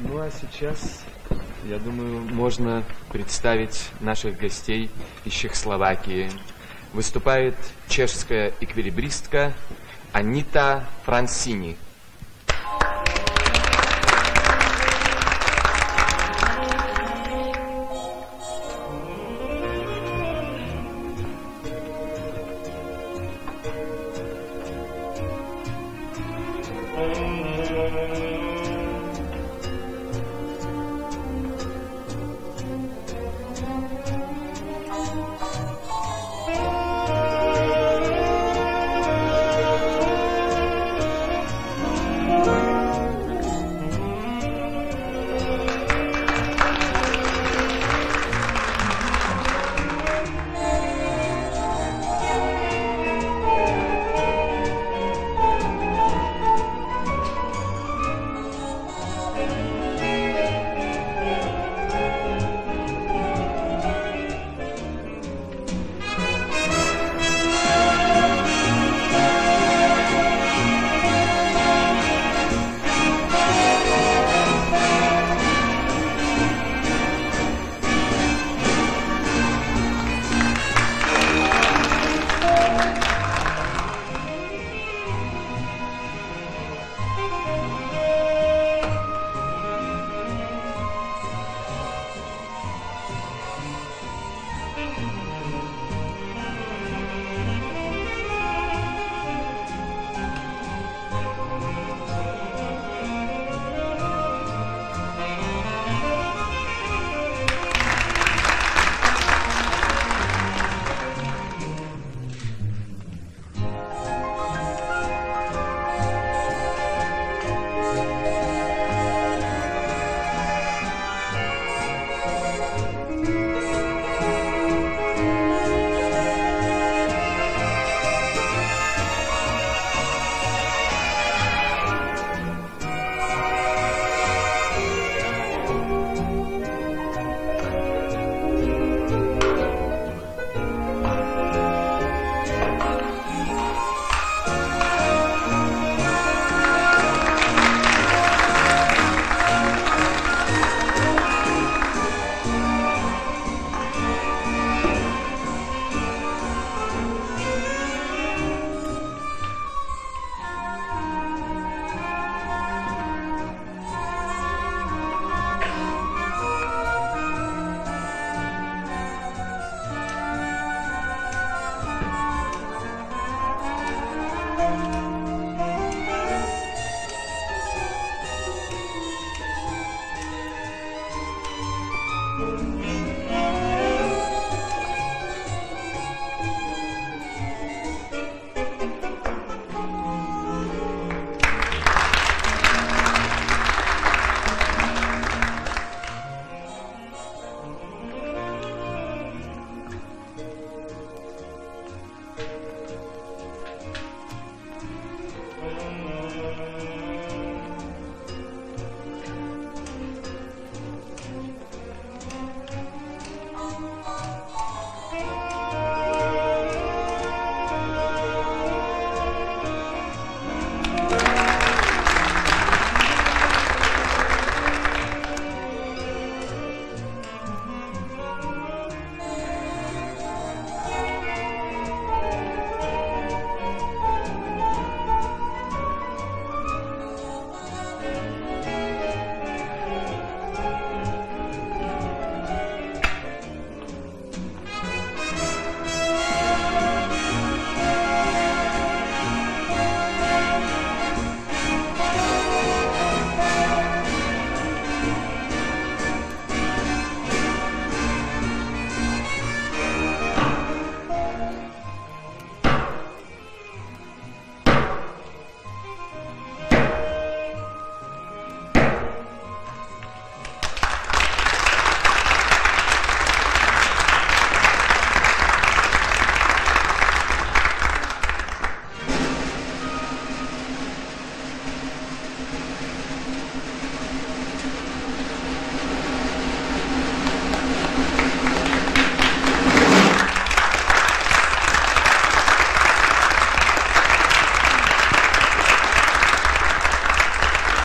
Ну а сейчас, я думаю, можно представить наших гостей из Чехословакии. Выступает чешская эквилибристка Анита Франсини.